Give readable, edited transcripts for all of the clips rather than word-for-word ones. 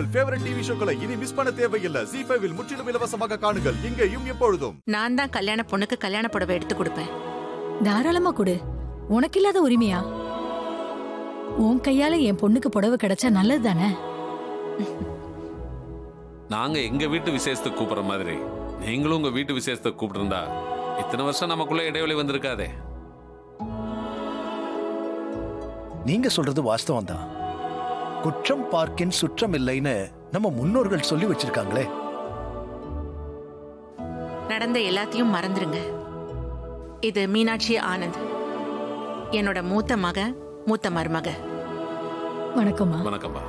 உங்கள் favourite TV ஷோக்களை இனி miss பண்ண தேவையில்லை. Z5 இல் முற்றிலும் இலவசமாக காணுங்கள் இங்கேயும் எப்பொழுதும். நான் தான் கல்யாண பொண்ணுக்கு கல்யாண புடவை எடுத்து கொடுப்பேன். தாராளமா கொடு. உனக்கு இல்லாத உரிமையா? உன் கையால என் பொண்ணுக்கு புடவை கிடைச்சா நல்லது தானே? நாங்க எங்க வீட்டு விசேஷத்துக்கு கூப்பிடுற மாதிரி நீங்களும் உங்க வீட்டு விசேஷத்துக்கு கூப்பிட்டுருந்தா இத்தனை வருஷம் நமக்குள்ள இடைவெளி வந்திருக்காதே. நீங்க சொல்றது வாஸ்தவம் தான். குற்றம் பார்க்கின் சுற்றம் இல்லைன்னு நம்ம முன்னோர்கள் சொல்லி வச்சிருக்காங்களே. நடந்த எல்லாத்தையும் மறந்துருங்க. இது மீனாட்சி ஆனந்த், என்னோட மூத்த மக, மூத்த மருமக. வணக்கம் வணக்கம்மா.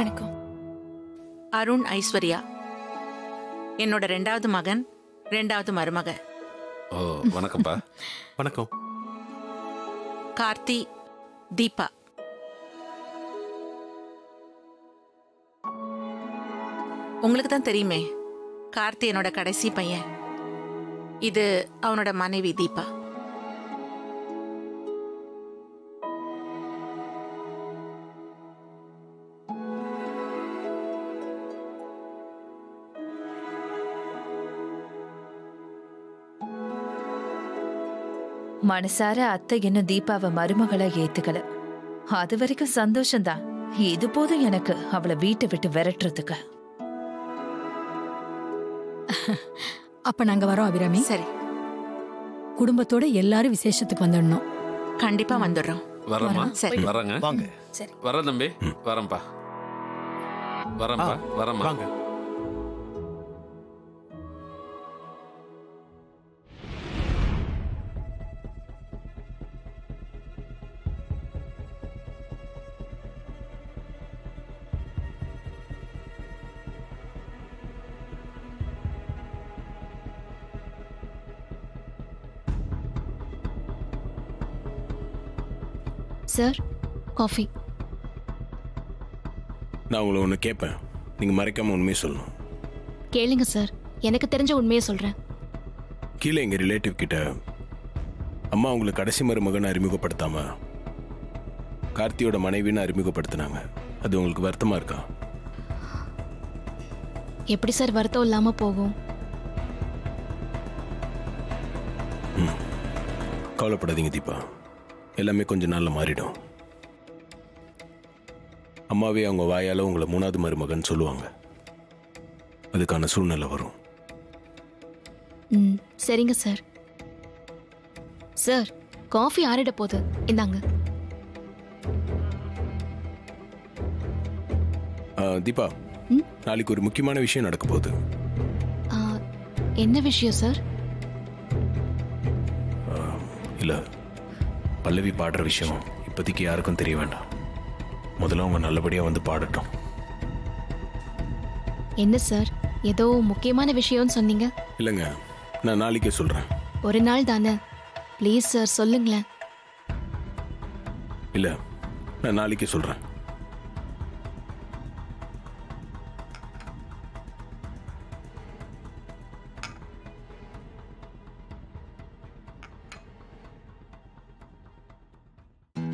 வணக்கம். அருண் ஐஸ்வர்யா, என்னோட ரெண்டாவது மகன், ரெண்டாவது மருமக. ஓ வணக்கம்ப்பா. வணக்கம். கார்த்தி, தீபா. உங்களுக்கு தான் தெரியுமே, கார்த்தி என்னோட கடைசி பையன். இது அவனோட மனைவி தீபா. மனசார அத்தை இன்னும் தீபாவை மருமகளை ஏத்துக்கல. அது வரைக்கும் சந்தோஷம்தான். இது போதும் எனக்கு அவளை வீட்டை விட்டு விரட்டுறதுக்கு. அப்ப நாங்க வரோம் அபிராமி. சரி, குடும்பத்தோட எல்லாரும் விசேஷத்துக்கு வந்துடணும். கண்டிப்பா வந்துடுறோம். வரேன். Sir, coffee. நான் உங்களை ஒன்று கேட்பேன், நீங்கள் மறைக்காமல் உண்மையை சொல்லணும். கேளுங்க சார், எனக்கு தெரிஞ்ச உண்மையை சொல்கிறேன். கீழே எங்கள் ரிலேட்டிவ் கிட்ட அம்மா உங்களுக்கு கடைசி மருமகன் அறிமுகப்படுத்தாமல் கார்த்தியோட மனைவின்னு அறிமுகப்படுத்தினாங்க. அது உங்களுக்கு வருத்தமாக இருக்கா? எப்படி சார் வருத்தம் இல்லாமல் போகும்? கவலைப்படாதீங்க தீபா, எல்லாமே கொஞ்ச நாளில் மாறிடும். அம்மாவே அவங்க வாயால் உங்களை மூணாவது மருமகன் சொல்லுவாங்க. அதுக்கான சூழ்நிலை வரும். ம், சரிங்க சார். சார், காஃபி ஆறிட போகுது, இந்தாங்க. தீபா, நாளைக்கு ஒரு முக்கியமான விஷயம் நடக்க போகுது. என்ன விஷயம் சார்? இல்லை, பல்லவி பாடுற விஷயம் இப்போதைக்கு யாருக்கும் தெரிய வேண்டாம். முதல்ல அவங்க நல்லபடியாக வந்து பாடட்டும். என்ன சார், ஏதோ முக்கியமான விஷயம்னு சொன்னீங்க. இல்லைங்க, நான் நாளைக்கே சொல்கிறேன். ஒரு நாள் தானே, ப்ளீஸ் சார் சொல்லுங்களேன். இல்லை, நான் நாளைக்கே சொல்கிறேன்.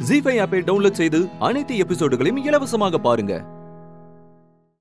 Z5 ஆப்பை டவுன்லோட் செய்து அனைத்து எபிசோடுகளையும் இலவசமாக பாருங்க.